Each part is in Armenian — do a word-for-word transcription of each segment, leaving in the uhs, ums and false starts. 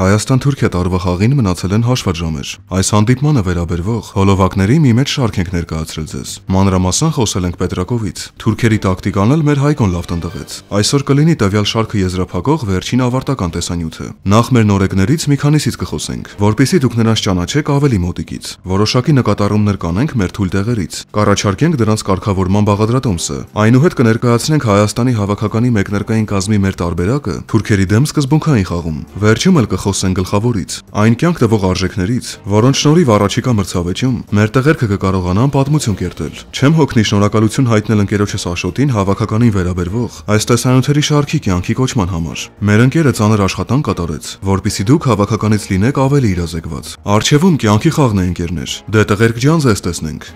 Հայաստան-Թուրքիա տարվա խաղին մնացել են հաշվված ժամեր։ Այս հանդիպմանը վերաբերվող հոլովակների մի մեծ շարք ենք ներկայացրել ձեզ։ Մանրամասն խոսել ենք Պետրակովից։ Թուրքերի տակտիկան էլ մեր Հայկոն լավ տնտղեց։ Այսօր կլինի տվյալ շարքը եզրափակող վերջին ավարտական տեսանյութը։ Նախ մեր նորեկներից մի քանիսից կխոսենք, որպեսզի դուք նրանց ճանաչեք ավելի մոտիկից։ Որոշակի նկատառումներ կանենք մեր թույլ տեղերից։ Կառաջարկենք դրանց կարգավորման բաղադրատոմսը։ Այնուհետ կներկայացնենք Հայաստանի հավաքականի մեկնարկային կազմի մեր տարբերակը թուրքերի դեմ սկզբունքային խաղում։ Վերջում էլ խոսեն գլխավորից, այն կյանք տվող արժեքներից, որոնց շնորհիվ առաջիկա մրցավեճում մեր տղերքը կկարողանան պատմություն կերտել։ Չեմ հոգնի շնորհակալություն հայտնել ընկերոջս Աշոտին հավաքականին վերաբերվող այս տեսանյութերի շարքի կյանքի կոչման համար։ Մեր ընկերը ծանր աշխատանք կատարեց, որպեսզի դուք հավաքականից լինեք ավելի իրազեկված։ Արջևում կյանքի խաղն է ընկերներ։ Դե տղերք ջանձ էս տեսնենք։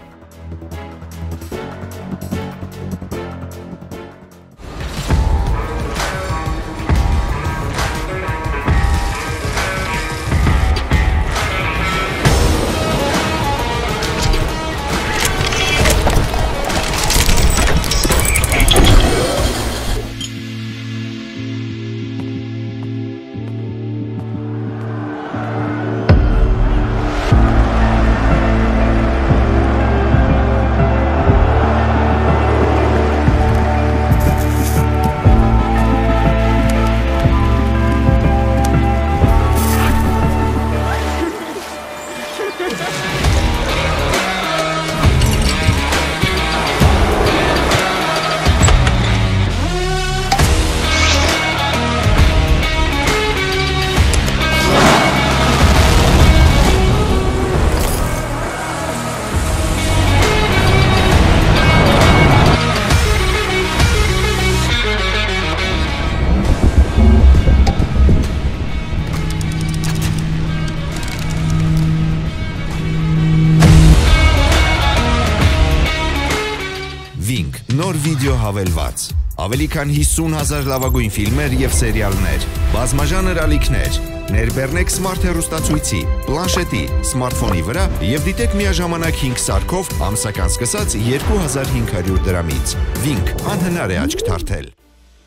Վիդեո հավելված, ավելի քան հիսուն հազար լավագույն ֆիլմեր և սերիալներ, բազմաժանր ալիքներ, ներբեռնեք սմարթ հեռուստացույցի, պլանշետի, սմարթֆոնի վրա և դիտեք միաժամանակ հինգ սարքով ամսական սկսած երկու հազար հինգ հարյուր դրամից, Վինգ, անհնար է աչք թարթել։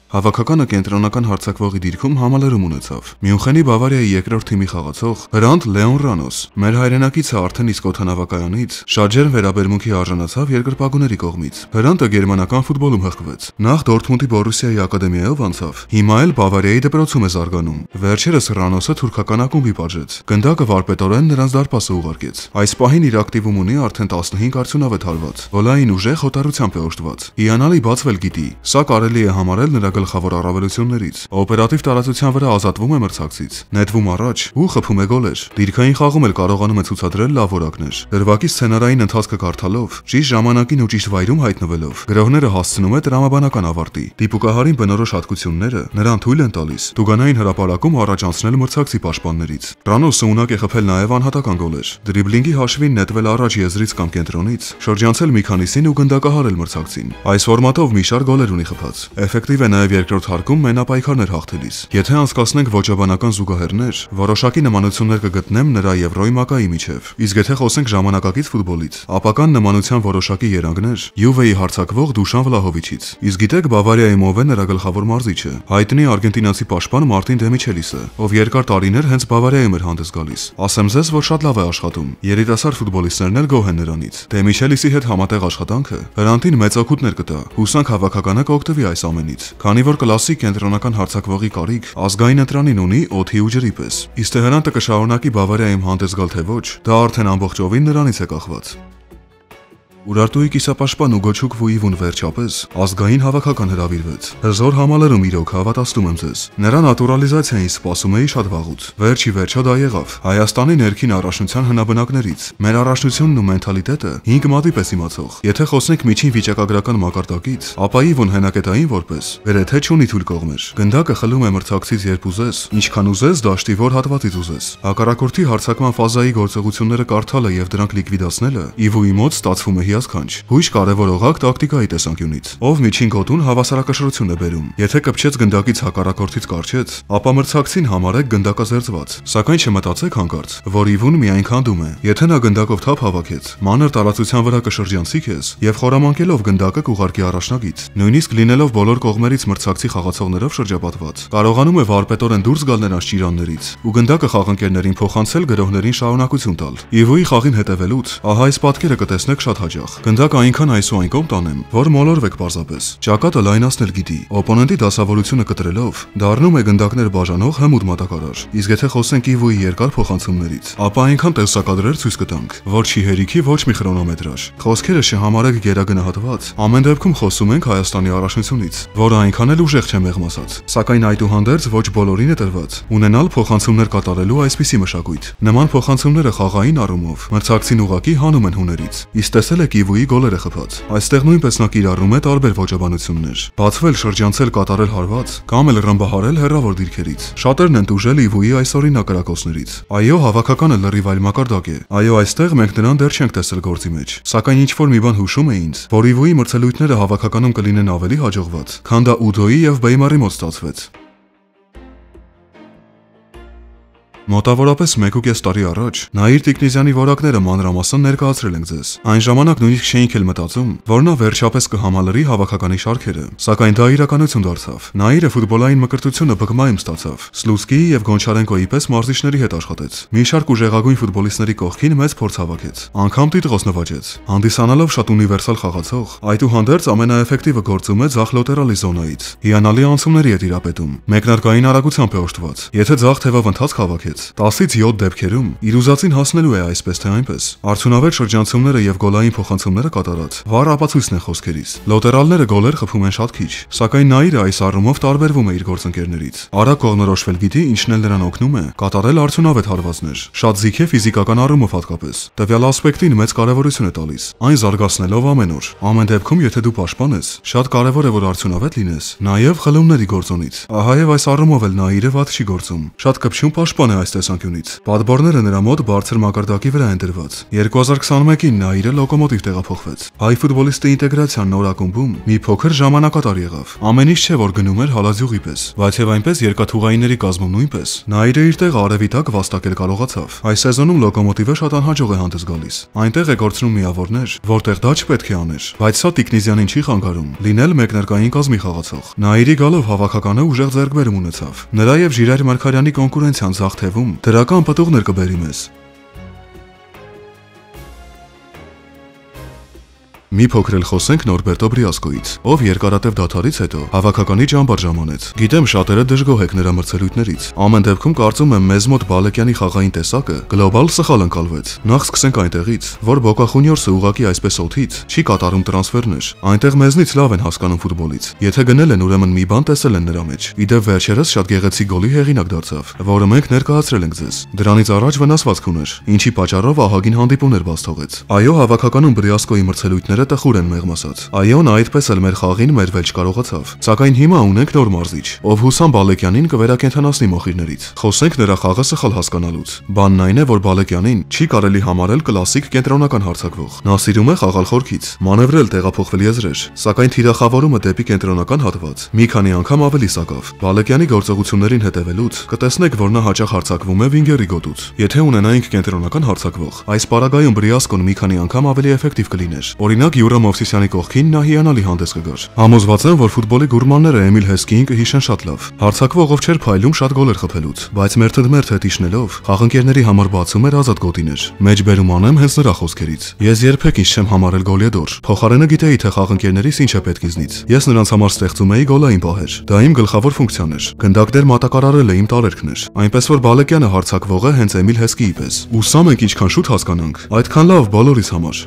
Հավաքականը կենտրոնական հարձակվողի դիրքում համալրում ունեցավ։ Մյունխենի Բավարիայի երկրորդ թիմի խաղացող Հրանտ-Լեոն Ռանոս, մեր հայրենակիցը արդեն իսկ օդանավակայանից շաջեր վերաբերմունքի արժանացավ երկրպագուների կողմից։ Հրանտը գերմանական ֆուտբոլում հղկվեց։ Նախ Դորթմունդի Բորուսիայի ակադեմիայով անցավ, հիմա էլ Բավարիայի դպրոցում է զարգանում։ Վերջերս Ռանոսը թուրքական ակումբի պատժեց։ Գնդակը վարպետորեն նրանց դարպասը ուղարկեց։ Այս պահին իր ակտիվում ունի արդեն տասնհինգ արդյունավետ հալված։ Գոլային ուժեղ հոտարությամբ է օժտված։ Հիանալի բացվել գիտի։ Սա կարելի է համարել նրա գլխավոր առավելություններից։ Օպերատիվ տարածության վրա ազատվում է մրցակցից, նետվում առաջ ու խփում է գոլեր։ Դիրքային խաղում էլ կարողանում է ցուցադրել լավ որակներ։ Դրվագի սցենարային ընթացքը կարդալով, ճիշտ ժամանակին ու ճիշտ վայրում հայտնվելով, գրողները հասցնում է դրամաբանական ավարտի։ Դիպուկահարին բնորոշ հատկությունները նրան թույլ են տալիս տուգանային հրապարակում առաջ անցնել մրցակցի պաշտպաններից։ Ռանոսը ունակ է խփել նաև անհատական գոլեր։ Դրիբլինգի հաշվին նետվել առաջ եզրից կամ կենտրոնից, շրջանցել մի քանիսին ու գնդակահարել մրցակցին։ Այս ֆորմատով մի շարք գոլեր ունի խփած։ Էֆեկտիվ է նաև երկրորդ հարկում մենապայքարներ հաղթելիս։ Եթե անցկացնենք ոչաբանական զուգահեռներ, որոշակի նմանություններ կգտնեմ նրա եւ Ռոյմակայի միջև։ Իսկ եթե խոսենք ժամանակակից ֆուտբոլից, ապական նմանության որոշակի երանգներ Յուվեի հարձակվող Դուշան Վլահովիչից։ Իսկ գիտեք Բավարիայի ով է նրա գլխավոր մարզիչը։ Հայտնի արգենտինացի պաշտպան Մարտին Դեմիչելիսը, ով երկար տարիներ հենց Բավարիայում էր հանդես գալիս։ Ասեմ ձեզ, որ շատ լավ է աշխատում։ Երիտասարդ ֆուտբոլիստներն էլ գոհ են նրանից։ Դեմիչելիսի հետ համատեղ աշխատանքը Հրանտին մեծ օգուտներ կտա։ Հուսանք հավաքականը կօգտվի այս ամենից։ Քանի որ կլասի կենտրոնական հարձակվողի կարիք ազգային ընտրանին ունի օդի ու ջրի պես։ Իսկ թե Հրանտը կշարունակի Բավարիայում հանդես գալ թե ոչ, դա արդեն ամբողջովին նրանից է կախված։ Ուրարտուի կիսապաշտպան Ուգոչուկ Վուիվուն վերջապես ազգային հավաքական հրավիրվեց։ Հզոր համալրում իրոք հավատացնում եմ ձեզ։ Նրա նատուրալիզացիային սպասում էի շատ վաղուց։ Վերջ ի վերջո դա եղավ։ Հայաստանի ներքին առաջնության հնաբնակներից մեր առաջնությունն ու մենթալիտետը հինգ մատի պես իմացող։ Եթե խոսենք միջին վիճակագրական մակարդակից, ապա Իվուն հենակետային որպես գրեթե չունի թույլ կողմեր։ Գնդակը խլում է մրցակցից երբ ուզես, ինչքան ուզես, դաշտի որ հատվածից ուզես։ Հակառակորդի հարձակման ֆազայի գործողությունները կարդալը եւ դրանք լիկվիդացնելը Իվուի մոտ ստացվում է միասքանչ։ Հույժ կարևոր օղակ տակտիկայի տեսանկյունից, ով միջին գոտուն հավասարակշռություն է բերում։ Եթե կպչեց գնդակից հակառակորդից կարճեց, ապա մրցակցին համարեք գնդակազերծված, սակայն չմտածեք հանկարծ, որ իվուն միայն քանդում է։ Եթե նա գնդակով թափ հավաքեց, մանր տարածության վրա կշրջանցի քեզ եւ խորամանկելով գնդակը կուղարկի առաջնագից, նույնիսկ լինելով բոլոր կողմերից մրցակցի խաղացողներով շրջապատված, կարողանում է վարպետորեն դուրս գալ նրանց ճիրաններից ու գնդակը խաղընկերներին փոխանցել գրողներին շարունակություն տալ։ Իվուի խաղին հետևելուց, ահա այս պատկերը կտեսնեք շատ հաջող։ Գնդակը այնքան այս ու այն կողմ տանեմ, որ մոլորվեք պարզապես։ Ճակատը լայնացնել գիտի, օպոնենտի դասավորությունը կտրելով, դառնում է գնդակներ բաժանող հմուտ մատակարար։ Իսկ եթե խոսենք Իվուի երկար փոխանցումներից, ապա այնքան տեսակադրեր ցույց կտանք, որ չի հերիքի ոչ մի խրոնոմետրաժ։ Խոսքերը չհամարեք գերագնահատված, ամեն դեպքում խոսում ենք Հայաստանի առաջնությունից, որը այնքան էլ ուժեղ չէ մեղմ ասած, սակայն այդուհանդերձ ոչ բոլորին է տրված ունենալ փոխանցումներ կատարելու այսպիսի մշակույթ։ Նման փոխանցումները խաղային առումով մրցակցին ուղակի հանում են հուներից։ Իսկ տեսել եք Իվուի գոլերը խփած։ Այստեղ նույնպես նա կիրառում է տարբեր ոճաբանություններ։ Բացվել, շրջանցել, կատարել հարված, կամ էլ ռմբահարել հեռավոր դիրքերից։ Շատերն են դուժել Իվուի այսօրինակ կրակոցներից։ Այո, հավաքականը լրիվ այլ մակարդակ է։ Այո, այստեղ մենք նրան դեռ չենք տեսել գործի մեջ, սակայն ինչ որ մի բան հուշում է ինձ, որ Իվուի մրցելույթները հավաքականում կլինեն ավելի հաջողված, քան դա Ուդոյի եւ Բեյմարի մոտ ստացվեց։ Մոտավորապես մեկուկես տարի առաջ Նաիր Տիկնիզյանի որակները մանրամասն ներկայացրել ենք ձեզ։ Այն ժամանակ նույնիսկ չէինք էլ մտածում, որ նա վերջապես կհամալրի հավաքականի շարքերը, սակայն դա իրականություն դարձավ։ Նաիրը ֆուտբոլային մկրտությունը բգմայում ստացավ։ Սլուցկիի եւ Գոնչարենկոյի պես մարզիչների հետ աշխատեց։ Մի շարք ուժեղագույն ֆուտբոլիստների կողքին մեծ փորձ հավաքեց։ Անկամ տիտղոս նվաճեց։ Հանդիսանալով շատ ունիվերսալ խաղացող, այդուհանդերձ ամենաէֆեկտիվը գործում է ձախ լոթերալի զոնայից։ Հիանալի անցումների է տիրապետում։ Մեկնարկային արագությամբ է օժտված։ Եթե ձախ թևով ընթացք հավաքեց, տասից յոթ դեպքերում իր ուզածին հասնելու է այսպես թե այնպես։ Արդյունավետ շրջանցումները եւ գոլային փոխանցումները կատարած վառ ապացույցն է խոսքերից։ Լոթերալները գոլեր խփում են շատ քիչ, սակայն Նաիրը այս առումով տարբերվում է իր գործընկերներից։ Արագ կողնորոշվել գիտի, ինչն էլ նրան օգնում է կատարել արդյունավետ հարվածներ։ Շատ զիգ է ֆիզիկական առումով հատկապես։ Տվյալ ասպեկտին մեծ կարևորություն է տալիս, այն զարգացնելով ամեն օր։ Ամեն դեպքում, եթե դու պաշտպան ես, շատ կարևոր է որ արդյունավետ լինես, նաեւ խլումների գործոնից։ Ահա եւ այս առումով էլ Նաիրը վատ չի գործում։ Շատ կպչուն պաշտպան է այս տեսանկյունից։ Պատբորները նրա մոտ բարձր մակարդակի վրա են դրված։ երկու հազար քսաներկին Նաիրը Լոկոմոտիվ տեղափոխվեց։ Հայ ֆուտբոլիստի ինտեգրացիան նոր ակումբում մի փոքր ժամանակատար եղավ։ Ամեն ինչ չէ որ գնում էր հալազյուղի պես, բայց եւ այնպես երկաթուղայիների կազմում նույնպես։ Նաիրը իր տեղը արևի տակ վաստակել կարողացավ։ Այս սեզոնում Լոկոմոտիվը շատ անհաջող է հանդես գալիս։ Այնտեղ է կորցնում միավորներ, որտեղ դա չպետք է աներ, բայց սա Տիկնիզյանին չի խանգարում։ Լինել մեկնարկային կազմի խաղացող։ Նաիրի գալով հավաքականը ուժեղ ձեռքբերում ունեցավ։ Նրա եւ Ժիրայր Մարգարյանի կոնկուրենցիան զախ թևում դրական պատուղներ կբերի մեզ։ Մի փոքր էլ խոսենք Նորբերտո Բրիասկոից, ով երկարատև դաթարից հետո հավաքականի ճամբար ժամանեց։ Գիտեմ շատերը դժգոհ եք նրա մրցելույթներից։ Ամեն դեպքում կարծում եմ մեզ մոտ Բալեկյանի խաղային տեսակը գլոբալ սխալ ընկալվեց։ Նախ սկսենք այնտեղից, որ Բոկախունիորսը ուղակի այսպես օթից չի կատարում տրանսֆերներ։ Այնտեղ մեզնից լավ են հասկանում ֆուտբոլից։ Եթե գնել են, ուրեմն մի բան տեսել են նրա մեջ։ Իդեպ վերջերս շատ գեղեցիկ գոլի հեղինակ դարձավ, որը մենք ներկայացրել ենք ձեզ։ Դրանից առաջ վնասվածք ուներ, ինչի պատճառով ահագին հանդիպումներ բաց թողեց։ Այո, հավաքականում Բրիասկոյի մրցելույթները տխուր են մեղմ ասած։ Այո, նա այդպես էլ մեր խաղին մեր վեճ կարողացավ, սակայն հիմա ունենք նոր մարզիչ, ով Հուսամ Բալեկյանին կվերակենդանացնի մոխիրներից։ Խոսենք նրա խաղը սխալ հասկանալուց։ Բանն այն է, որ Բալեկյանին չի կարելի համարել կլասիկ կենտրոնական հարձակվող։ Նա սիրում է խաղալ խորքից, մանևրել տեղափոխվել եզրեր, սակայն թիրախավորումը դեպի կենտրոնական հատված մի քանի անգամ ավելի սակավ։ Բալեկյանի գործողություններին հետևելուց կտեսնեք, որ նա հաճախ հարձակվում է վինգերի գոտուց։ Եթե ունենայինք կենտրոնական հարձակվող, այս պարագայում Բրիասկոն մի քանի անգամ ավելի էֆեկտիվ կլիներ։ Օրինակ Յուրա Մովսիսյանի կողքին նա հիանալի հանդես կգար։ Համոզված եմ, որ ֆուտբոլի գուրմանները Էմիլ Հեսկին կհիշեն շատ լավ։ Հարցակվող ով չէր փայլում շատ գոլեր խփելուց, բայց մերթը մերթ հետ իշնելով, խաղընկերների համար բացում էր ազատ գոտիներ։ Մեջ բերում անեմ հենց նրա խոսքերից։ Ես երբեք ինձ չեմ համարել գոլիդոր։ Փոխարենը գիտեի, թե խաղընկերներիս ինչ է պետք ինձնից։ Ես նրանց համար ստեղծում էի գոլային պահեր։ Դա իմ գլխավոր ֆունկցիան էր։ Գնդակներ մատակարարել է իմ տարերքն էր։ Այնպես որ Բալեկյանը հարցակվող է հենց Էմիլ Հեսկիի պես։ Ուսամ ենք ինչքան շուտ հասկանանք, այդքան լավ բոլորիս համար։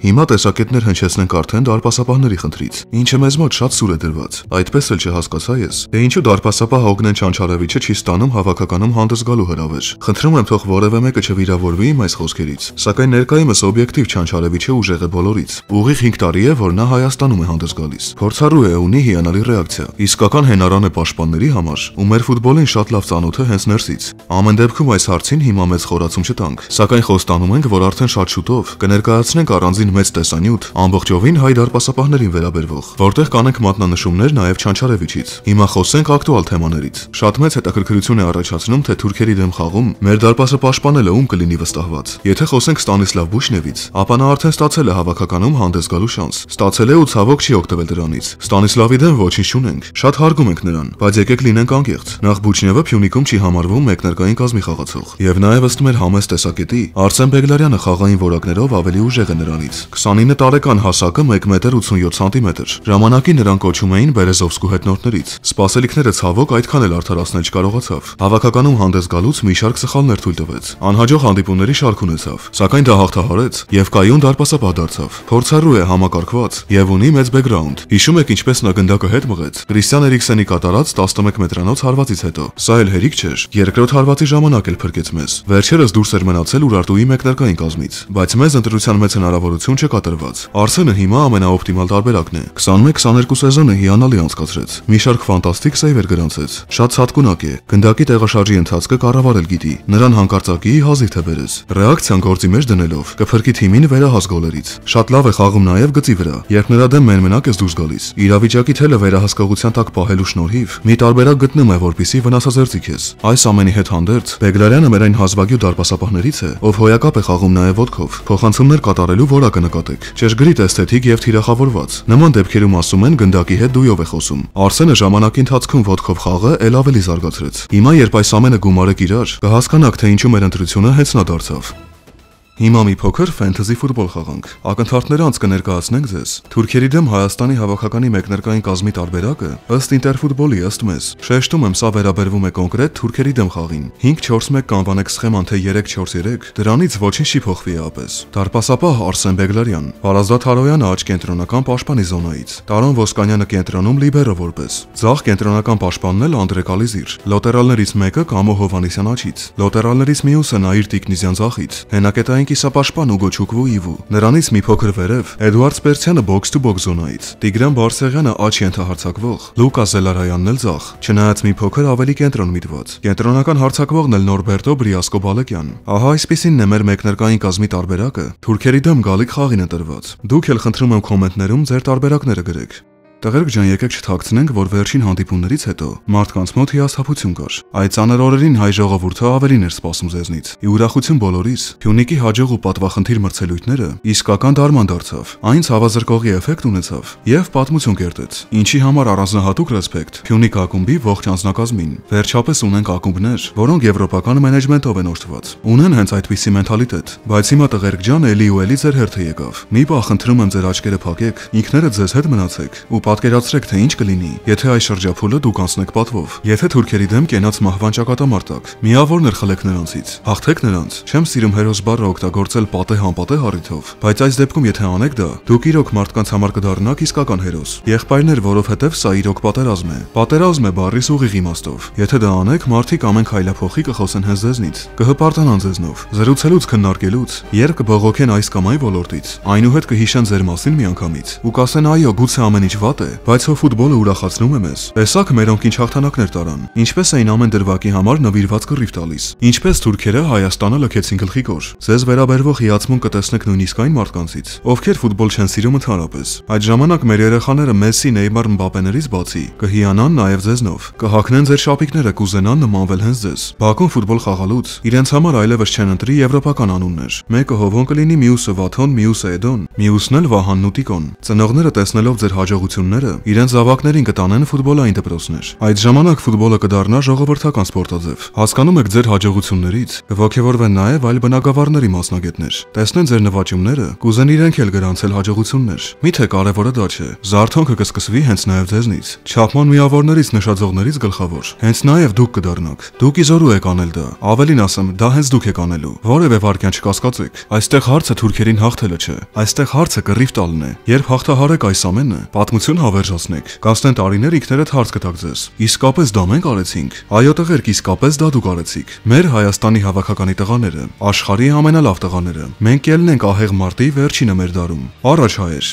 Հիմա տեսակետներ հնչեցնենք արդեն դարպասապահների խնդրից, ինչը մեզ մոտ շատ սուր է դրված։ Այդպես էլ չհասկացա ես, թե ինչու դարպասապահ Օգնեն Չանչարևիչը չի ստանում հավաքականում հանդես գալու հրավեր։ Խնդրում եմ թող որևէ մեկը չվիրավորվի իմ այս խոսքերից, սակայն ներկայումս օբյեկտիվ Չանչարևիչը ուժեղ է բոլորից։ Ուղիղ հինգ տարի է, որ նա Հայաստանում է հանդես գալիս։ Փորձառու է, ունի հիանալի ռեակցիա։ Իսկական հենարան է պաշտպանների համար, ու մեր ֆուտբոլին շատ լավ ծանոթ է հենց ներսից։ Ամեն դեպքում այս հարցին հիմա մեծ խորացում չտանք, սակայն խոստանում ենք, որ արդեն շատ շուտով կներկայացնենք առանձին այն մեծ տեսանյութ, ամբողջովին հայ դարպասապահներին վերաբերվող, որտեղ կանենք մատնանշումներ նաև Չանչարևիչից։ Հիմա խոսենք ակտուալ թեմաներից։ Շատ մեծ հետաքրքրություն է առաջացնում, թե թուրքերի դեմ խաղում մեր դարպասը պաշտպանելը ում կլինի վստահված։ Եթե խոսենք Ստանիսլավ Բուշնևից, ապա նա արդեն ստացել է հավաքականում հանդես գալու շանս։ Ստացել է ու ցավոք չի օգտվել դրանից։ Ստանիսլավի դեմ ոչինչ չունենք, շատ հարգում ենք նրան, բայց եկեք լինենք անկեղծ։ Նախ Բուշնևը Փյունիկում չի համարվում մեկնարկային կազմի խաղացող։ Եվ նաև ըստ մեր համեստ տեսակետի, Արսեն Բեգլարյանը խաղային որակներով ավելի ուժեղ է նրանից։ քսանինը տարեկան հասակը մեկ մետր ութսունյոթ սանտիմետր։ Ժամանակին նրան կոչում էին Բերեզովսկու հետնորդներից։ Սպասելիքները ցավոք այդքան էլ արդարացնել չկարողացավ։ Հավաքականում հանդես գալուց մի շարք սխալներ թույլ տվեց։ Անհաջող հանդիպումների շարք ունեցավ, սակայն դա հաղթահարեց եւ կայուն դարպասապահ դարձավ։ Փորձառու է համակարգված եւ ունի մեծ բեքգրաունդ։ Հիշում եք ինչպես նա գնդակը հետ մղեց Քրիստիան Էրիկսենի կատարած տասնմեկ մետրանոց հարվածից հետո։ Սա էլ հերիք չէր։ Երկրորդ հարվածի ժամանակ էլ փրկեց մեզ։ Վերջերս դուրս էր մնացել Ուրարտուի մեկնարկային կազմից, բայց մեզ ընտրության մեծ հնարավորություն չկատարված։ Արսենը հիմա ամենաօպտիմալ տարբերակն է։ քսանմեկ քսաներկու սեզոնը հիանալի անցկացրեց։ Մի շարք ֆանտաստիկ սեյվեր գրանցեց։ Շատ ցածկունակ է։ Գնդակի տեղաշարժի ընթացքը կառավարել գիտի։ Նրան հանկարծակի հազիվ թե բերես։ Ռեակցիան գործի մեջ դնելով կփրկի թիմին վերահաս գոլերից։ Շատ լավ է խաղում նաև գծի վրա։ Երբ նրա դեմ մենմնակ ես դուրս գալիս, իրավիճակի թելը վերահսկողության տակ պահելու շնորհիվ մի տարբերակ գտնում է, որպեսզի վնասազերծիք ես։ Այս ամենի հետ հանդերձ Բեգլարյանը մեր այն հազվագյուտ դարպասապահներից է, ով հոյակապ է խաղում նաև ոդկով, փոխանցումներ կատարելու որակը նկատեք, չժգրիտ էսթետիկ եւ թիրախավորված։ Նման դեպքերում ասում են գնդակի հետ դույով է խոսում։ Արսենը ժամանակի ընթացքում ոդկով խաղը ել ավելի զարգացրեց։ Հիմա երբ այս ամենը գումարեք իրար, կհասկանաք, թե ինչու մեր ընտրությունը հենց նա դարձավ։ Հիմա մի փոքր ֆենտեզի ֆուտբոլ խաղանք։ Ակնթարթները անց կներկայացնենք ձեզ։ Թուրքերի դեմ Հայաստանի հավաքականի մեկնարկային կազմի տարբերակը ըստ Ինտերֆուտբոլի ըստ մեզ։ Շեշտում եմ, սա վերաբերվում է կոնկրետ թուրքերի դեմ խաղին։ հինգ չորս մեկ կանվանեք սխեման թե երեք չորս երեք, դրանից ոչինչ չի փոխվի ապես։ Դարպասապահ Արսեն Բեգլարյան, Վարազդատ Հարոյանը աջ կենտրոնական պաշտպանի զոնայից, Տարոն Ոսկանյանը կենտրոնում լիբերո որպես։ Ձախ կենտրոնական պաշտպանն էլ Անդրե Կալիզիր։ Լոթերալներից մեկը Կամո Հովանեսյան աչից, լոթերալներից մյուսը Նաիր Տիկնիզյան ձախից։ Հենակետային կիսապաշտպան Ուգո Չուկվուիվու, նրանից մի փոքր վերև Էդուարդ Սպերցյանը բոքս տու բոքս զոնայից, Տիգրան Բարսեղյանը աչ ենթահարցակվող, Լուկա Զելարայանն էլ ձախ, չնայած մի փոքր ավելի կենտրոն միտված։ Կենտրոնական հարցակվողն էլ Նորբերտո Բրիասկո Բալեկյան։ Ահա այսպեսին է մեր մեկնարկային կազմի տարբերակը, թուրքերի դեմ գալիք խաղին ընտրված։ Դուք էլ խնդրում եմ կոմենտներում ձեր տարբերակները գրեք։ Տղերք ջան, եկեք չթաքցնենք, որ վերջին հանդիպումներից հետո մարդկանց մոտ հիասթափություն կար։ Այդ ցաներ օրերին հայ ժողովուրդը ավելին էր սպասում ձեզնից։ Ի ուրախություն բոլորիս, Փյունիկի հաջող ու պատվախնդիր մրցելույթները իսկական դարման դարձավ։ Այն ցավազրկողի էֆեկտ ունեցավ եւ պատմություն կերտեց։ Ինչի համար առանձնահատուկ ռեսպեկտ Փյունիկ ակումբի ողջ անձնակազմին։ Վերջապես ունենք ակումբներ, որոնք եվրոպական մենեջմենտով են օժտված։ Ունեն հենց այդպիսի մենթալիտետ, բայց հիմա տղերք ջան, էլի ու էլի ձեր հերթը եկավ։ Մի բան խնդրում եմ, ձեր աչքերը փակեք, ինքները ձեզ հետ մնացեք ու պատկերացրեք, թե ինչ կլինի, եթե այս շրջափուլը դուք անցնեք պատվով, եթե թուրքերի դեմ կենաց մահվան ճակատամարտակ, միավորներ խլեք նրանցից, հաղթեք նրանց։ Չեմ սիրում հերոս բառը օգտագործել պատե-հանպատե հառիթով, բայց այս դեպքում եթե անեք դա, դուք իրոք մարդկանց համար կդառնաք իսկական հերոս։ Եղբայրներ, որովհետև սա իրոք պատերազմ է։ Պատերազմ է բառիս ուղիղ իմաստով։ Եթե դա անեք, մարդիկ ամեն քայլափոխի կխոսեն հենց ձեզնից, կհպարտանան ձեզնով, զրուցելուց, քննարկելուց, երբ կբողոքեն այս կամ այն ոլորտից, այնուհետ կհիշեն ձեր մասին միանգամից ու կասեն, այո, գուցե ամեն ինչ վատ է, բայց հո ֆուտբոլը ուրախացնում է մեզ։ Տեսակ մերոնք ինչ հաղթանակներ տարան, ինչպես էին ամեն դրվագի համար նվիրված կռիվ տալիս։ Ինչպես թուրքերը Հայաստանը լքեցին գլխի կոր։ Ձեզ վերաբերվող հիացմուն կտեսնեք նույնիսկ այն մարդկանցից, ովքեր ֆուտբոլ չեն սիրում ընդհանրապես։ Այդ ժամանակ մեր երեխաները Մեսսի, Նեյմար, Մբապեներից բացի կհիանան նաև ձեզնով, կհակնեն ձեր շապիկները, կուզենան նմանվել հենց ձեզ։ Բաքուն ֆուտբոլ խաղալուց իրենց համար այլևս չեն ընտրի եվրոպական անուններ։ Մեկը Հովոն կլինի, մյուսը Վաթոն, մյուսը Էդոն, մյուսն էլ Վահանն ու Տիկոն։ Ծնողները տեսնելով ձեր հաջողությունը իրենց զավակներին կտանեն ֆուտբոլային դպրոցներ։ Այդ ժամանակ ֆուտբոլը կդառնա ժողովրդական սպորտաձև։ Հասկանում եք, ձեր հաջողություններից ողջևորվեն նաև այլ բնակավարների մասնագետներ։ Տեսնեն ձեր նվաճումները, կուզեն իրենք էլ գրանցել հաջողություններ։ Միթե կարևորը դա չէ։ Զարթոնքը կսկսվի հենց նաև ձեզնից։ Չափման միավորներից նշաձողներից գլխավոր։ Հենց նաև դուք կդառնաք։ Դուք իզորու եք անել դա։ Ավելին ասեմ, դա հենց դուք եք անելու։ Որևէ վարքյան չկասկածեք։ Այստեղ հարցը թուրքերին հաղթելը չէ։ Այստեղ հարցը կռիվ տալն է։ Երբ հաղթահարեք այս ամենը, պատմություն հավերժացնեք։ Կասնեն տարիներ ինքներդ հարց կտաք ձեզ։ Իսկապես դա մենք արեցինք։ Այո տղերք, իսկապես դա դուք արեցիք։ Մեր Հայաստանի հավաքականի տղաները, աշխարհի ամենալավ տղաները։ Մենք ելնենք ահեղ մարտի վերջինը մեր դարում։ Առաջ հայեր։